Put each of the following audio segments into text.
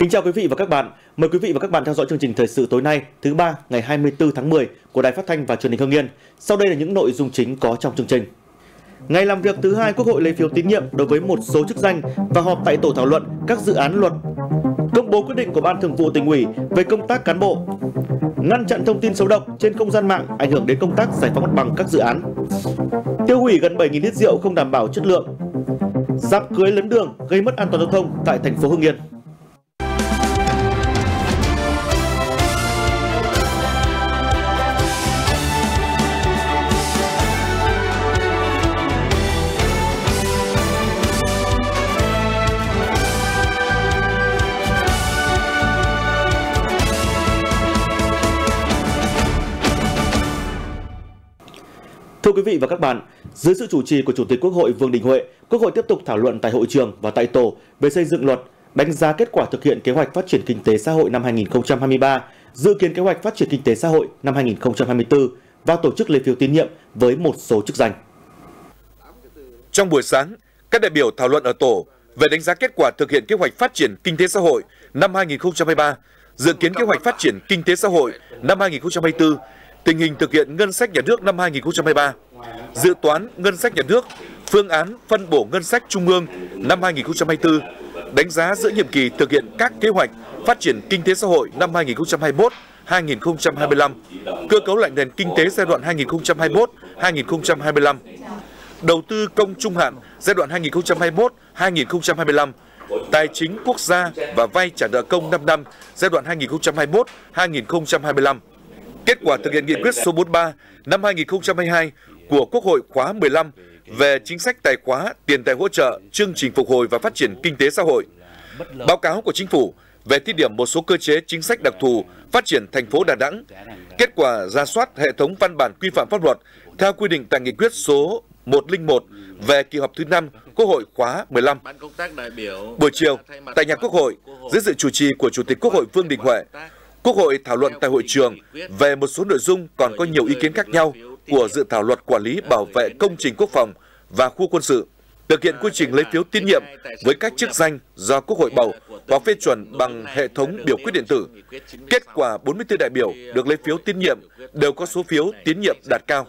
Kính chào quý vị và các bạn. Mời quý vị và các bạn theo dõi chương trình thời sự tối nay, thứ ba, ngày 24 tháng 10 của Đài Phát thanh và Truyền hình Hưng Yên. Sau đây là những nội dung chính có trong chương trình. Ngày làm việc thứ hai, Quốc hội lấy phiếu tín nhiệm đối với một số chức danh và họp tại tổ thảo luận các dự án luật. Công bố quyết định của Ban Thường vụ Tỉnh ủy về công tác cán bộ. Ngăn chặn thông tin xấu độc trên không gian mạng ảnh hưởng đến công tác giải phóng mặt bằng các dự án. Tiêu hủy gần 7.000 lít rượu không đảm bảo chất lượng. Đám cưới lấn đường gây mất an toàn giao thông tại thành phố Hưng Yên. Thưa quý vị và các bạn, dưới sự chủ trì của Chủ tịch Quốc hội Vương Đình Huệ, Quốc hội tiếp tục thảo luận tại hội trường và tại tổ về xây dựng luật, đánh giá kết quả thực hiện kế hoạch phát triển kinh tế xã hội năm 2023, dự kiến kế hoạch phát triển kinh tế xã hội năm 2024 và tổ chức lấy phiếu tín nhiệm với một số chức danh. Trong buổi sáng, các đại biểu thảo luận ở tổ về đánh giá kết quả thực hiện kế hoạch phát triển kinh tế xã hội năm 2023, dự kiến kế hoạch phát triển kinh tế xã hội năm 2024, tình hình thực hiện ngân sách nhà nước năm 2023, dự toán ngân sách nhà nước, phương án phân bổ ngân sách trung ương năm 2024, đánh giá giữa nhiệm kỳ thực hiện các kế hoạch phát triển kinh tế xã hội năm 2021-2025, cơ cấu lại nền kinh tế giai đoạn 2021-2025, đầu tư công trung hạn giai đoạn 2021-2025, tài chính quốc gia và vay trả nợ công 5 năm giai đoạn 2021-2025. Kết quả thực hiện nghị quyết số 43 năm 2022 của Quốc hội khóa 15 về chính sách tài khóa, tiền tệ hỗ trợ, chương trình phục hồi và phát triển kinh tế xã hội. Báo cáo của Chính phủ về thí điểm một số cơ chế chính sách đặc thù phát triển thành phố Đà Nẵng. Kết quả rà soát hệ thống văn bản quy phạm pháp luật theo quy định tại nghị quyết số 101 về kỳ họp thứ 5 Quốc hội khóa 15. Buổi chiều, tại nhà Quốc hội, dưới sự chủ trì của Chủ tịch Quốc hội Vương Đình Huệ, Quốc hội thảo luận tại hội trường về một số nội dung còn có nhiều ý kiến khác nhau của dự thảo luật quản lý bảo vệ công trình quốc phòng và khu quân sự, thực hiện quy trình lấy phiếu tín nhiệm với các chức danh do Quốc hội bầu hoặc phê chuẩn bằng hệ thống biểu quyết điện tử. Kết quả 44 đại biểu được lấy phiếu tín nhiệm đều có số phiếu tín nhiệm đạt cao.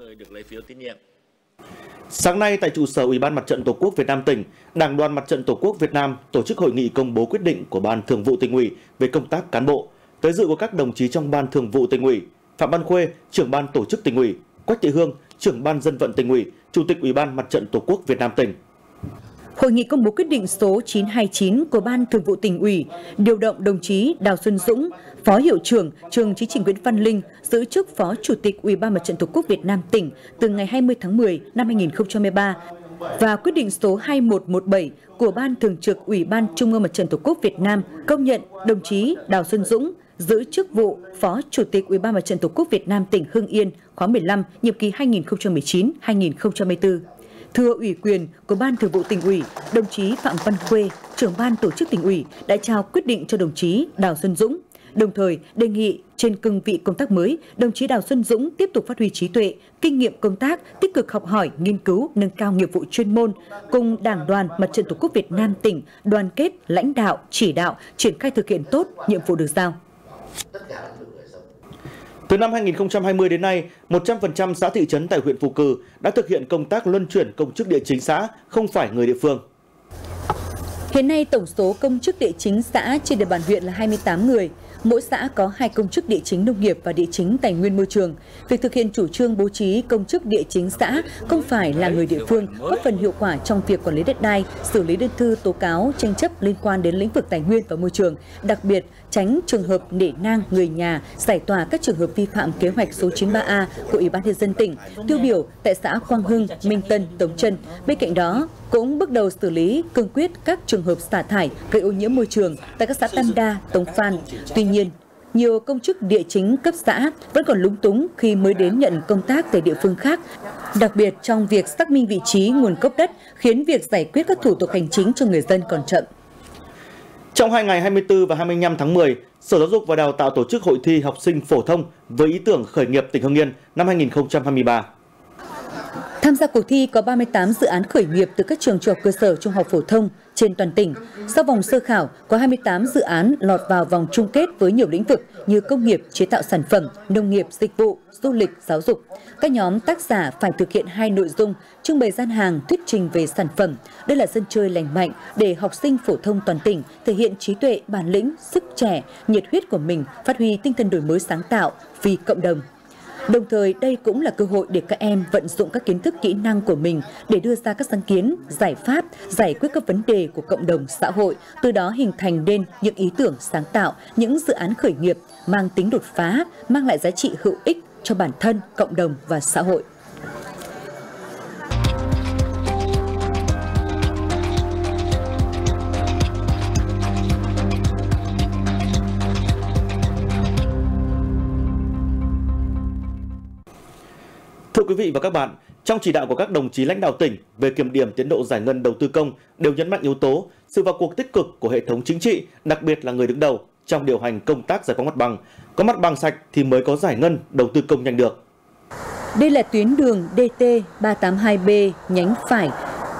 Sáng nay tại trụ sở Ủy ban Mặt trận Tổ quốc Việt Nam tỉnh, Đảng đoàn Mặt trận Tổ quốc Việt Nam tổ chức hội nghị công bố quyết định của Ban Thường vụ Tỉnh ủy về công tác cán bộ. Tới dự của các đồng chí trong Ban Thường vụ Tỉnh ủy, Phạm Văn Khuê, trưởng Ban Tổ chức Tỉnh ủy, Quách Thị Hương, trưởng Ban Dân vận Tỉnh ủy, Chủ tịch Ủy ban Mặt trận Tổ quốc Việt Nam tỉnh. Hội nghị công bố quyết định số 929 của Ban Thường vụ Tỉnh ủy điều động đồng chí Đào Xuân Dũng, Phó Hiệu trưởng Trường Chính trị Nguyễn Văn Linh, giữ chức Phó Chủ tịch Ủy ban Mặt trận Tổ quốc Việt Nam tỉnh từ ngày 20 tháng 10 năm 2023 và quyết định số 2117 của Ban Thường trực Ủy ban Trung ương Mặt trận Tổ quốc Việt Nam công nhận đồng chí Đào Xuân Dũng giữ chức vụ Phó Chủ tịch Ủy ban Mặt trận Tổ quốc Việt Nam tỉnh Hưng Yên khóa 15, nhiệm kỳ 2019-2024. Thưa ủy quyền của Ban Thường vụ Tỉnh ủy, đồng chí Phạm Văn Khuê, trưởng Ban Tổ chức Tỉnh ủy đã trao quyết định cho đồng chí Đào Xuân Dũng. Đồng thời, đề nghị trên cương vị công tác mới, đồng chí Đào Xuân Dũng tiếp tục phát huy trí tuệ, kinh nghiệm công tác, tích cực học hỏi, nghiên cứu, nâng cao nghiệp vụ chuyên môn, cùng Đảng đoàn Mặt trận Tổ quốc Việt Nam tỉnh đoàn kết, lãnh đạo, chỉ đạo, triển khai thực hiện tốt nhiệm vụ được giao. Từ năm 2020 đến nay, 100% xã thị trấn tại huyện Phù Cừ đã thực hiện công tác luân chuyển công chức địa chính xã không phải người địa phương. Hiện nay, tổng số công chức địa chính xã trên địa bàn huyện là 28 người. Mỗi xã có 2 công chức địa chính nông nghiệp và địa chính tài nguyên môi trường. Việc thực hiện chủ trương bố trí công chức địa chính xã không phải là người địa phương góp phần hiệu quả trong việc quản lý đất đai, xử lý đơn thư tố cáo tranh chấp liên quan đến lĩnh vực tài nguyên và môi trường, đặc biệt tránh trường hợp nể nang người nhà, giải tỏa các trường hợp vi phạm kế hoạch số 93A của Ủy ban nhân dân tỉnh, tiêu biểu tại xã Quang Hưng, Minh Tân, Tống Trân. Bên cạnh đó, cũng bước đầu xử lý cương quyết các trường hợp xả thải gây ô nhiễm môi trường tại các xã Tam Đa, Tống Phan. Tuy nhiên, nhiều công chức địa chính cấp xã vẫn còn lúng túng khi mới đến nhận công tác tại địa phương khác, đặc biệt trong việc xác minh vị trí nguồn gốc đất khiến việc giải quyết các thủ tục hành chính cho người dân còn chậm. Trong 2 ngày 24 và 25 tháng 10, Sở Giáo dục và Đào tạo tổ chức hội thi học sinh phổ thông với ý tưởng khởi nghiệp tỉnh Hưng Yên năm 2023. Tham gia cuộc thi có 38 dự án khởi nghiệp từ các trường trung học cơ sở, trung học phổ thông, Trên toàn tỉnh, sau vòng sơ khảo, có 28 dự án lọt vào vòng chung kết với nhiều lĩnh vực như công nghiệp, chế tạo sản phẩm, nông nghiệp, dịch vụ, du lịch, giáo dục. Các nhóm tác giả phải thực hiện 2 nội dung, trưng bày gian hàng, thuyết trình về sản phẩm. Đây là sân chơi lành mạnh để học sinh phổ thông toàn tỉnh thể hiện trí tuệ, bản lĩnh, sức trẻ, nhiệt huyết của mình, phát huy tinh thần đổi mới sáng tạo vì cộng đồng. Đồng thời, đây cũng là cơ hội để các em vận dụng các kiến thức kỹ năng của mình để đưa ra các sáng kiến, giải pháp, giải quyết các vấn đề của cộng đồng xã hội, từ đó hình thành nên những ý tưởng sáng tạo, những dự án khởi nghiệp mang tính đột phá, mang lại giá trị hữu ích cho bản thân, cộng đồng và xã hội. Thưa quý vị và các bạn, trong chỉ đạo của các đồng chí lãnh đạo tỉnh về kiểm điểm tiến độ giải ngân đầu tư công đều nhấn mạnh yếu tố sự vào cuộc tích cực của hệ thống chính trị, đặc biệt là người đứng đầu trong điều hành công tác giải phóng mặt bằng. Có mặt bằng sạch thì mới có giải ngân đầu tư công nhanh được. Đây là tuyến đường DT382B nhánh phải,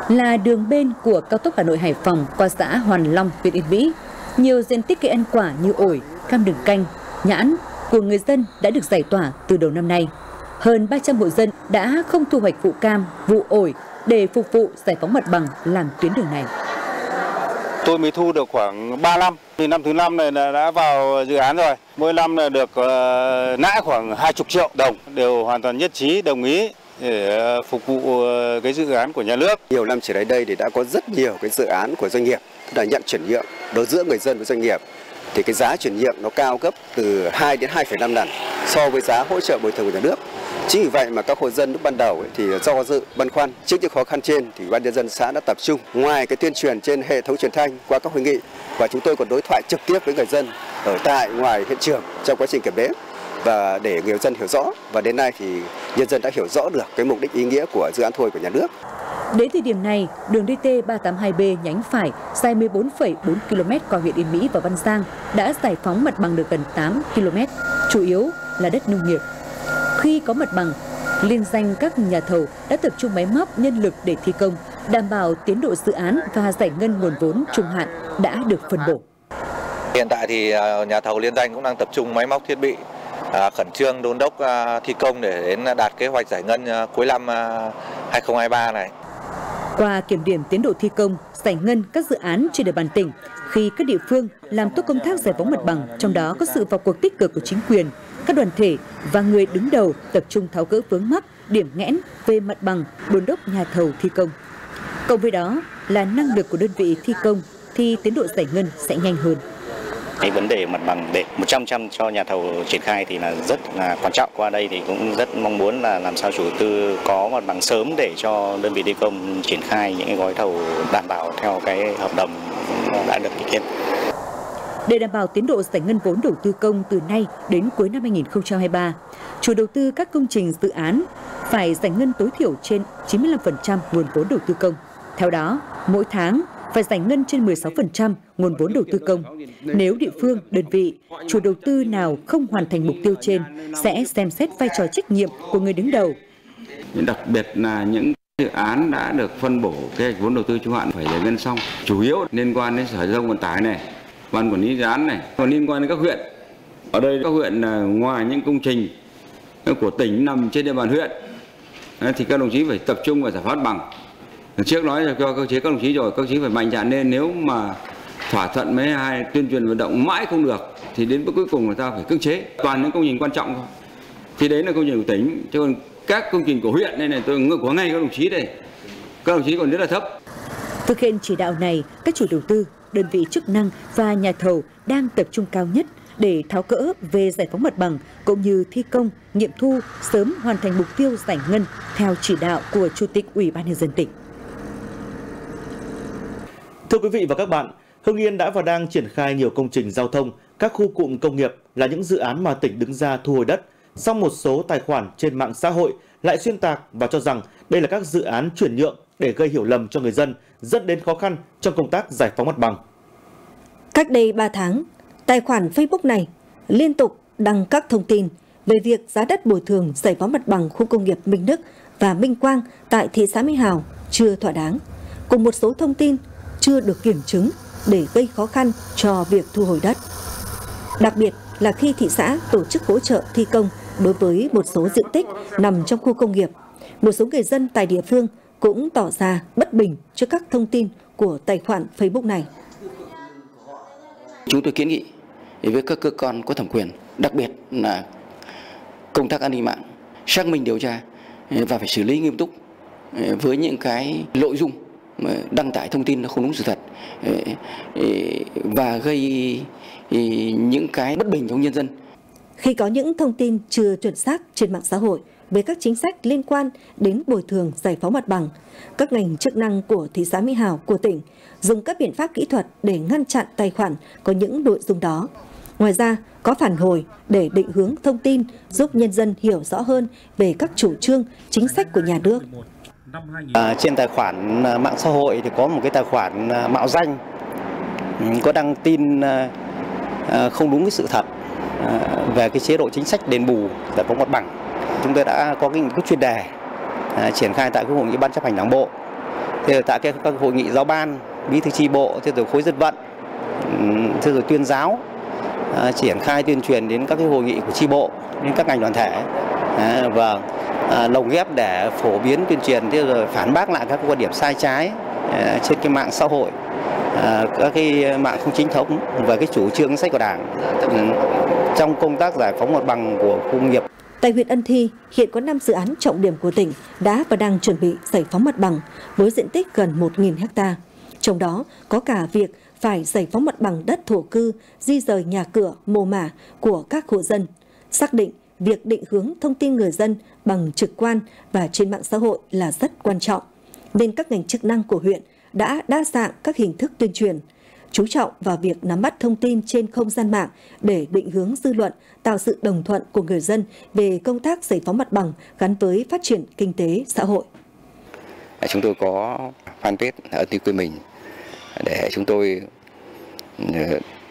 là đường bên của cao tốc Hà Nội - Hải Phòng qua xã Hoàn Long, huyện Yên Mỹ. Nhiều diện tích cây ăn quả như ổi, cam đường canh, nhãn của người dân đã được giải tỏa từ đầu năm nay. Hơn 300 hộ dân đã không thu hoạch vụ cam, vụ ổi để phục vụ giải phóng mặt bằng làm tuyến đường này. Tôi mới thu được khoảng 3 năm, thì năm thứ 5 này là đã vào dự án rồi. Mỗi năm là được nãi khoảng 20 triệu đồng, đều hoàn toàn nhất trí, đồng ý để phục vụ cái dự án của nhà nước. Nhiều năm trở lại đây thì đã có rất nhiều cái dự án của doanh nghiệp là nhận chuyển nhượng đối giữa người dân với doanh nghiệp. Thì cái giá chuyển nhượng nó cao gấp từ 2 đến 2,5 lần so với giá hỗ trợ bồi thường của nhà nước. Chính vì vậy mà các hộ dân lúc ban đầu thì do dự băn khoăn. Trước những khó khăn trên thì Ủy ban nhân dân xã đã tập trung ngoài cái tuyên truyền trên hệ thống truyền thanh qua các hội nghị, và chúng tôi còn đối thoại trực tiếp với người dân ở tại ngoài hiện trường trong quá trình kiểm đếm, và để người dân hiểu rõ, và đến nay thì nhân dân đã hiểu rõ được cái mục đích ý nghĩa của dự án thu hồi của nhà nước. Đến thời điểm này, đường DT382B nhánh phải dài 14,4 km qua huyện Yên Mỹ và Văn Giang đã giải phóng mặt bằng được gần 8 km, chủ yếu là đất nông nghiệp. Khi có mặt bằng, liên danh các nhà thầu đã tập trung máy móc nhân lực để thi công, đảm bảo tiến độ dự án và giải ngân nguồn vốn trung hạn đã được phân bổ. Hiện tại thì nhà thầu liên danh cũng đang tập trung máy móc thiết bị, khẩn trương đôn đốc thi công để đến đạt kế hoạch giải ngân cuối năm 2023 này. Qua kiểm điểm tiến độ thi công, giải ngân các dự án trên địa bàn tỉnh, khi các địa phương làm tốt công tác giải phóng mặt bằng, trong đó có sự vào cuộc tích cực của chính quyền, các đoàn thể và người đứng đầu tập trung tháo gỡ vướng mắc, điểm nghẽn về mặt bằng, đôn đốc nhà thầu thi công. Cộng với đó là năng lực của đơn vị thi công thì tiến độ giải ngân sẽ nhanh hơn. Cái vấn đề mặt bằng để 100% cho nhà thầu triển khai thì là rất là quan trọng. Qua đây thì cũng rất mong muốn là làm sao chủ đầu tư có mặt bằng sớm để cho đơn vị thi công triển khai những cái gói thầu đảm bảo theo cái hợp đồng đã được ký kết. Để đảm bảo tiến độ giải ngân vốn đầu tư công từ nay đến cuối năm 2023, chủ đầu tư các công trình dự án phải giải ngân tối thiểu trên 95% nguồn vốn đầu tư công. Theo đó, mỗi tháng phải giải ngân trên 16% nguồn vốn đầu tư công. Nếu địa phương, đơn vị, chủ đầu tư nào không hoàn thành mục tiêu trên sẽ xem xét vai trò trách nhiệm của người đứng đầu. Đặc biệt là những dự án đã được phân bổ kế hoạch vốn đầu tư trung hạn phải giải ngân xong, chủ yếu liên quan đến Sở Giao thông Vận tải này, ban quản lý dự án này, còn liên quan đến các huyện. Ở đây các huyện ngoài những công trình của tỉnh nằm trên địa bàn huyện thì các đồng chí phải tập trung vào giải phóng bằng. Trước nói cho các đồng chí rồi, các đồng chí phải mạnh dạn lên, nếu mà thỏa thuận mấy hai tuyên truyền vận động mãi không được thì đến cuối cùng người ta phải cưỡng chế. Toàn những công trình quan trọng thôi. Thì đấy là công trình của tỉnh, chứ còn các công trình của huyện đây này tôi ngược quá ngay các đồng chí đây. Các đồng chí còn rất là thấp. Thực hiện chỉ đạo này, các chủ đầu tư, đơn vị chức năng và nhà thầu đang tập trung cao nhất để tháo cỡ về giải phóng mặt bằng cũng như thi công, nghiệm thu, sớm hoàn thành mục tiêu giải ngân theo chỉ đạo của Chủ tịch Ủy ban nhân dân tỉnh. Thưa quý vị và các bạn, Hưng Yên đã và đang triển khai nhiều công trình giao thông, các khu cụm công nghiệp là những dự án mà tỉnh đứng ra thu hồi đất. Song một số tài khoản trên mạng xã hội lại xuyên tạc và cho rằng đây là các dự án chuyển nhượng để gây hiểu lầm cho người dân, dẫn đến khó khăn trong công tác giải phóng mặt bằng. Cách đây 3 tháng, tài khoản Facebook này liên tục đăng các thông tin về việc giá đất bồi thường giải phóng mặt bằng khu công nghiệp Minh Đức và Minh Quang tại thị xã Mỹ Hào chưa thỏa đáng, cùng một số thông tin chưa được kiểm chứng để gây khó khăn cho việc thu hồi đất. Đặc biệt là khi thị xã tổ chức hỗ trợ thi công đối với một số diện tích nằm trong khu công nghiệp, một số người dân tại địa phương cũng tỏ ra bất bình trước các thông tin của tài khoản Facebook này. Chúng tôi kiến nghị với các cơ quan có thẩm quyền, đặc biệt là công tác an ninh mạng, xác minh điều tra và phải xử lý nghiêm túc với những cái nội dung đăng tải thông tin nó không đúng sự thật và gây những cái bất bình trong nhân dân. Khi có những thông tin chưa chuẩn xác trên mạng xã hội về các chính sách liên quan đến bồi thường giải phóng mặt bằng, các ngành chức năng của thị xã Mỹ Hào của tỉnh dùng các biện pháp kỹ thuật để ngăn chặn tài khoản có những nội dung đó. Ngoài ra, có phản hồi để định hướng thông tin giúp nhân dân hiểu rõ hơn về các chủ trương, chính sách của nhà nước. Trên tài khoản mạng xã hội thì có một cái tài khoản mạo danh có đăng tin không đúng cái sự thật về cái chế độ chính sách đền bù giải phóng mặt bằng. Chúng tôi đã có cái chuyên đề triển khai tại các hội nghị ban chấp hành đảng bộ, thế tại các hội nghị giáo ban, bí thư chi bộ, thế rồi khối dân vận, thế rồi tuyên giáo, triển khai tuyên truyền đến các cái hội nghị của chi bộ, đến các ngành đoàn thể và lồng ghép để phổ biến tuyên truyền, thế rồi phản bác lại các quan điểm sai trái trên cái mạng xã hội, các cái mạng không chính thống và cái chủ trương sách của đảng trong công tác giải phóng mặt bằng của khu công nghiệp. Tại huyện Ân Thi, hiện có 5 dự án trọng điểm của tỉnh đã và đang chuẩn bị giải phóng mặt bằng với diện tích gần 1.000 ha. Trong đó có cả việc phải giải phóng mặt bằng đất thổ cư, di rời nhà cửa, mồ mả của các hộ dân. Xác định việc định hướng thông tin người dân bằng trực quan và trên mạng xã hội là rất quan trọng, nên các ngành chức năng của huyện đã đa dạng các hình thức tuyên truyền, chú trọng vào việc nắm bắt thông tin trên không gian mạng để định hướng dư luận, tạo sự đồng thuận của người dân về công tác giải phóng mặt bằng gắn với phát triển kinh tế xã hội. Chúng tôi có fanpage ở Ân Thi quê mình để chúng tôi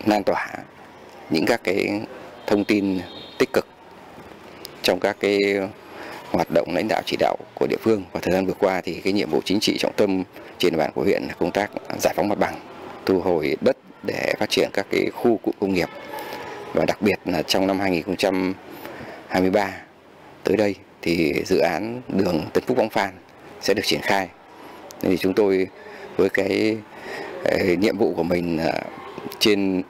lan tỏa những các cái thông tin tích cực trong các cái hoạt động lãnh đạo chỉ đạo của địa phương. Và thời gian vừa qua thì cái nhiệm vụ chính trị trọng tâm trên địa bàn của huyện là công tác giải phóng mặt bằng, thu hồi đất để phát triển các cái khu cụm công nghiệp, và đặc biệt là trong năm 2023 tới đây thì dự án đường Tân Phúc Võng Phan sẽ được triển khai. Nên thì chúng tôi với cái nhiệm vụ của mình trên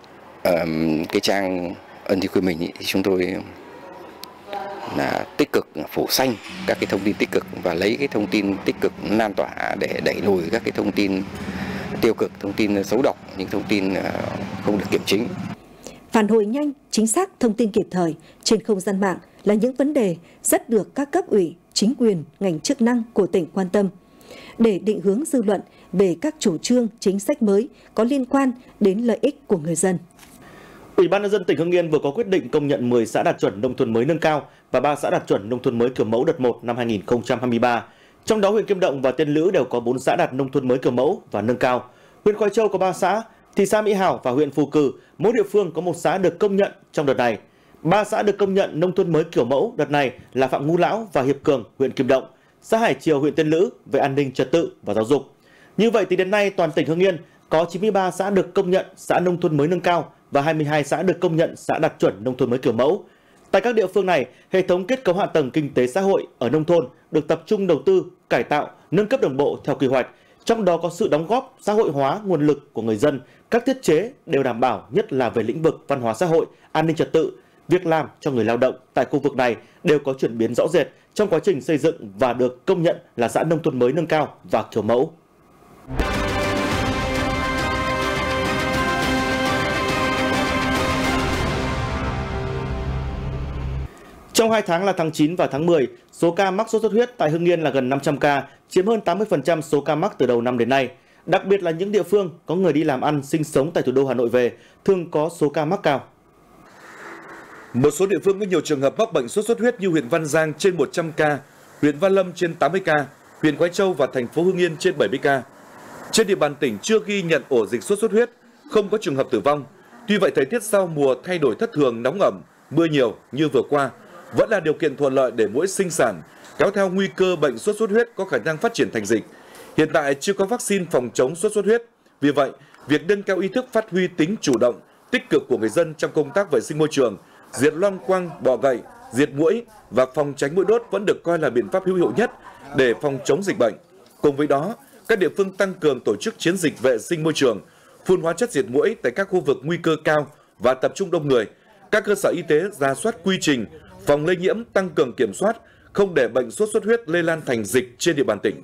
cái trang Ân Thi quê mình thì chúng tôi là tích cực phủ xanh các cái thông tin tích cực và lấy cái thông tin tích cực lan tỏa để đẩy lùi các cái thông tin tiêu cực, thông tin xấu độc, những thông tin không được kiểm chứng. Phản hồi nhanh, chính xác, thông tin kịp thời trên không gian mạng là những vấn đề rất được các cấp ủy, chính quyền, ngành chức năng của tỉnh quan tâm. Để định hướng dư luận về các chủ trương, chính sách mới có liên quan đến lợi ích của người dân. Ủy ban nhân dân tỉnh Hưng Yên vừa có quyết định công nhận 10 xã đạt chuẩn nông thôn mới nâng cao và 3 xã đạt chuẩn nông thôn mới kiểu mẫu đợt 1 năm 2023. Trong đó huyện Kim Động và Tiên Lữ đều có 4 xã đạt nông thôn mới kiểu mẫu và nâng cao. Huyện Khoái Châu có 3 xã, thị xã Mỹ Hào và huyện Phù Cử mỗi địa phương có 1 xã được công nhận trong đợt này. 3 xã được công nhận nông thôn mới kiểu mẫu đợt này là Phạm Ngũ Lão và Hiệp Cường, huyện Kim Động, xã Hải Triều, huyện Tiên Lữ về an ninh trật tự và giáo dục. Như vậy thì đến nay toàn tỉnh Hưng Yên có 93 xã được công nhận xã nông thôn mới nâng cao và 22 xã được công nhận xã đạt chuẩn nông thôn mới kiểu mẫu. Tại các địa phương này, hệ thống kết cấu hạ tầng kinh tế xã hội ở nông thôn được tập trung đầu tư, cải tạo, nâng cấp đồng bộ theo quy hoạch, trong đó có sự đóng góp xã hội hóa nguồn lực của người dân, các thiết chế đều đảm bảo, nhất là về lĩnh vực văn hóa xã hội, an ninh trật tự, việc làm cho người lao động tại khu vực này đều có chuyển biến rõ rệt trong quá trình xây dựng và được công nhận là xã nông thôn mới nâng cao và kiểu mẫu. Trong 2 tháng là tháng 9 và tháng 10, số ca mắc sốt xuất huyết tại Hưng Yên là gần 500 ca, chiếm hơn 80% số ca mắc từ đầu năm đến nay. Đặc biệt là những địa phương có người đi làm ăn, sinh sống tại thủ đô Hà Nội về, thường có số ca mắc cao. Một số địa phương có nhiều trường hợp mắc bệnh sốt xuất huyết như huyện Văn Giang trên 100 ca, huyện Văn Lâm trên 80 ca, huyện Quái Châu và thành phố Hưng Yên trên 70 ca. Trên địa bàn tỉnh chưa ghi nhận ổ dịch sốt xuất huyết, không có trường hợp tử vong. Tuy vậy, thời tiết sau mùa thay đổi thất thường, nóng ẩm, mưa nhiều như vừa qua vẫn là điều kiện thuận lợi để muỗi sinh sản, kéo theo nguy cơ bệnh sốt xuất huyết có khả năng phát triển thành dịch. Hiện tại chưa có vaccine phòng chống sốt xuất huyết, Vì vậy, việc nâng cao ý thức phát huy tính chủ động, tích cực của người dân trong công tác vệ sinh môi trường, diệt loang quang, bọ gậy, diệt muỗi và phòng tránh muỗi đốt vẫn được coi là biện pháp hữu hiệu nhất để phòng chống dịch bệnh. Cùng với đó, các địa phương tăng cường tổ chức chiến dịch vệ sinh môi trường, phun hóa chất diệt muỗi tại các khu vực nguy cơ cao và tập trung đông người. Các cơ sở y tế rà soát quy trình phòng lây nhiễm, tăng cường kiểm soát, không để bệnh sốt xuất huyết lây lan thành dịch trên địa bàn tỉnh.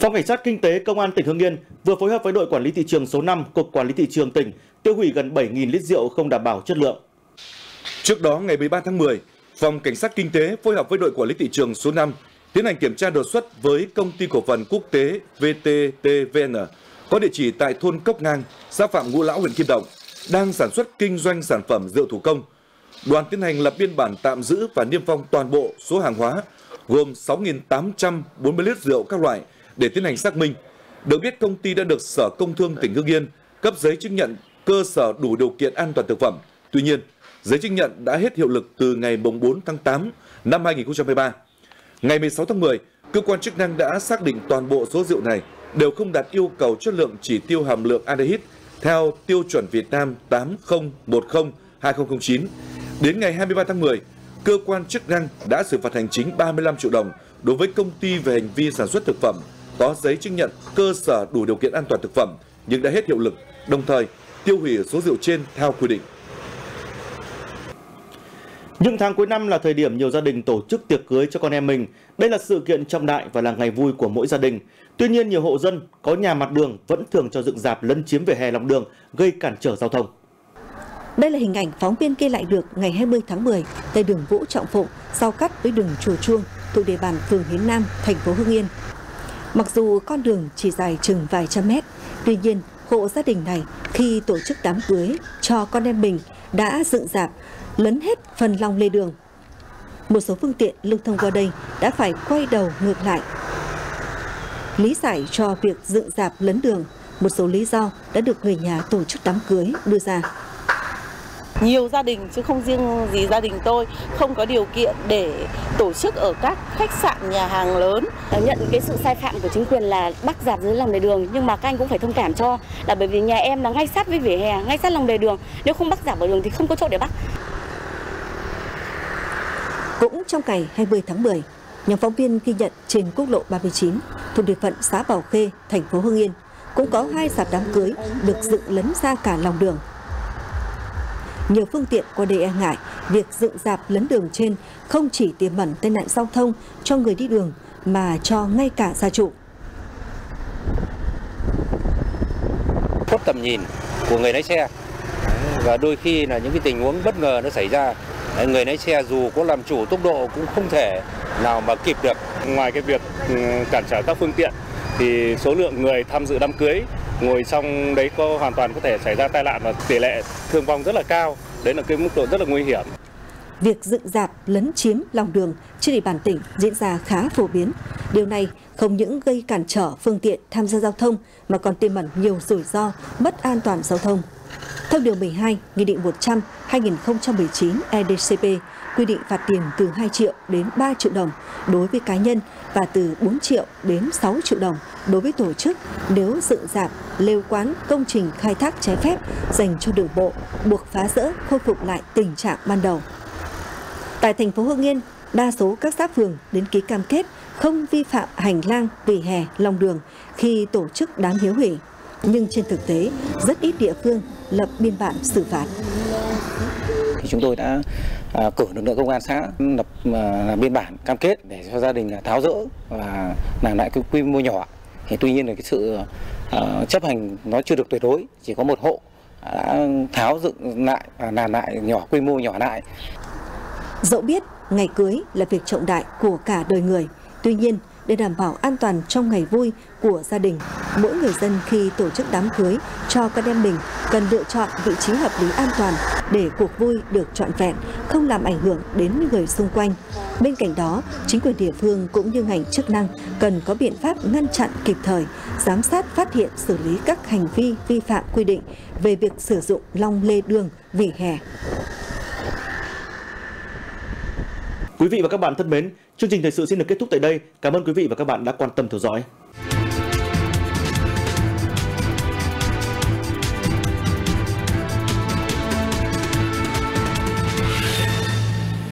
Phòng Cảnh sát Kinh tế Công an tỉnh Hưng Yên vừa phối hợp với đội quản lý thị trường số 5, Cục Quản lý Thị trường tỉnh, tiêu hủy gần 7.000 lít rượu không đảm bảo chất lượng. Trước đó, ngày 13 tháng 10, Phòng Cảnh sát Kinh tế phối hợp với đội quản lý thị trường số 5 tiến hành kiểm tra đột xuất với công ty cổ phần quốc tế VTTVN có địa chỉ tại thôn Cốc Ngang, xã Phạm Ngũ Lão, huyện Kim Động, đang sản xuất kinh doanh sản phẩm rượu thủ công. Đoàn tiến hành lập biên bản tạm giữ và niêm phong toàn bộ số hàng hóa gồm 6.840 lít rượu các loại để tiến hành xác minh. Được biết, công ty đã được Sở Công Thương tỉnh Hưng Yên cấp giấy chứng nhận cơ sở đủ điều kiện an toàn thực phẩm. Tuy nhiên, giấy chứng nhận đã hết hiệu lực từ ngày 4 tháng 8 năm 2023. Ngày 16 tháng 10, cơ quan chức năng đã xác định toàn bộ số rượu này đều không đạt yêu cầu chất lượng chỉ tiêu hàm lượng aldehyde theo tiêu chuẩn Việt Nam 8010-2009. Đến ngày 23 tháng 10, cơ quan chức năng đã xử phạt hành chính 35 triệu đồng đối với công ty về hành vi sản xuất thực phẩm có giấy chứng nhận cơ sở đủ điều kiện an toàn thực phẩm nhưng đã hết hiệu lực, đồng thời tiêu hủy số rượu trên theo quy định. Những tháng cuối năm là thời điểm nhiều gia đình tổ chức tiệc cưới cho con em mình. Đây là sự kiện trọng đại và là ngày vui của mỗi gia đình. Tuy nhiên, nhiều hộ dân có nhà mặt đường vẫn thường cho dựng rạp lấn chiếm vỉa hè lòng đường, gây cản trở giao thông. Đây là hình ảnh phóng viên ghi lại được ngày 20 tháng 10 tại đường Vũ Trọng Phụng, giao cắt với đường Chùa Chuông, thuộc địa bàn phường Hiến Nam, thành phố Hưng Yên. Mặc dù con đường chỉ dài chừng vài trăm mét, tuy nhiên hộ gia đình này khi tổ chức đám cưới cho con em mình đã dựng rạp lấn hết phần lòng lề đường. Một số phương tiện lưu thông qua đây đã phải quay đầu ngược lại. Lý giải cho việc dựng rạp lấn đường, một số lý do đã được người nhà tổ chức đám cưới đưa ra. Nhiều gia đình, chứ không riêng gì gia đình tôi, không có điều kiện để tổ chức ở các khách sạn, nhà hàng lớn. Nhận cái sự sai phạm của chính quyền là bắt rạp dưới lòng lề đường, nhưng mà các anh cũng phải thông cảm cho, là bởi vì nhà em là ngay sát với vỉa hè, ngay sát lòng lề đường, nếu không bắt rạp ở đường thì không có chỗ để bắt. Cũng trong ngày 20 tháng 10, nhóm phóng viên ghi nhận trên quốc lộ 39, thuộc địa phận xã Bảo Khê, thành phố Hưng Yên, cũng có hai rạp đám cưới được dựng lấn ra cả lòng đường. Nhiều phương tiện qua đây e ngại việc dựng rạp lấn đường trên không chỉ tiềm ẩn tai nạn giao thông cho người đi đường mà cho ngay cả gia chủ. Khuất tầm nhìn của người lái xe, và đôi khi là những cái tình huống bất ngờ nó xảy ra. Người lái xe dù có làm chủ tốc độ cũng không thể nào mà kịp được. Ngoài cái việc cản trở các phương tiện thì số lượng người tham dự đám cưới ngồi xong đấy có hoàn toàn có thể xảy ra tai nạn và tỷ lệ thương vong rất là cao. Đấy là cái mức độ rất là nguy hiểm. Việc dựng rạp lấn chiếm lòng đường trên địa bàn tỉnh diễn ra khá phổ biến. Điều này không những gây cản trở phương tiện tham gia giao thông mà còn tiềm ẩn nhiều rủi ro mất an toàn giao thông. Theo điều 12, Nghị định 100/2019 EDCP quy định phạt tiền từ 2 triệu đến 3 triệu đồng đối với cá nhân và từ 4 triệu đến 6 triệu đồng đối với tổ chức nếu dựng rạp, lều quán, công trình khai thác trái phép dành cho đường bộ, buộc phá rỡ, khôi phục lại tình trạng ban đầu. Tại thành phố Hưng Yên, đa số các xã phường đến ký cam kết không vi phạm hành lang, vỉa hè, lòng đường khi tổ chức đám hiếu hỉ. Nhưng trên thực tế, rất ít địa phương lập biên bản xử phạt. Chúng tôi đã cử lực lượng công an xã lập biên bản cam kết để cho gia đình tháo dỡ và làm lại cái quy mô nhỏ. Thì tuy nhiên là cái sự chấp hành nó chưa được tuyệt đối, chỉ có một hộ đã tháo dựng lại và làm lại nhỏ, quy mô nhỏ lại. Dẫu biết ngày cưới là việc trọng đại của cả đời người, tuy nhiên để đảm bảo an toàn trong ngày vui của gia đình, mỗi người dân khi tổ chức đám cưới cho con em mình cần lựa chọn vị trí hợp lý an toàn để cuộc vui được trọn vẹn, không làm ảnh hưởng đến người xung quanh. Bên cạnh đó, chính quyền địa phương cũng như ngành chức năng cần có biện pháp ngăn chặn kịp thời, giám sát phát hiện xử lý các hành vi vi phạm quy định về việc sử dụng lòng lề đường, vỉa hè. Quý vị và các bạn thân mến, chương trình thời sự xin được kết thúc tại đây. Cảm ơn quý vị và các bạn đã quan tâm theo dõi.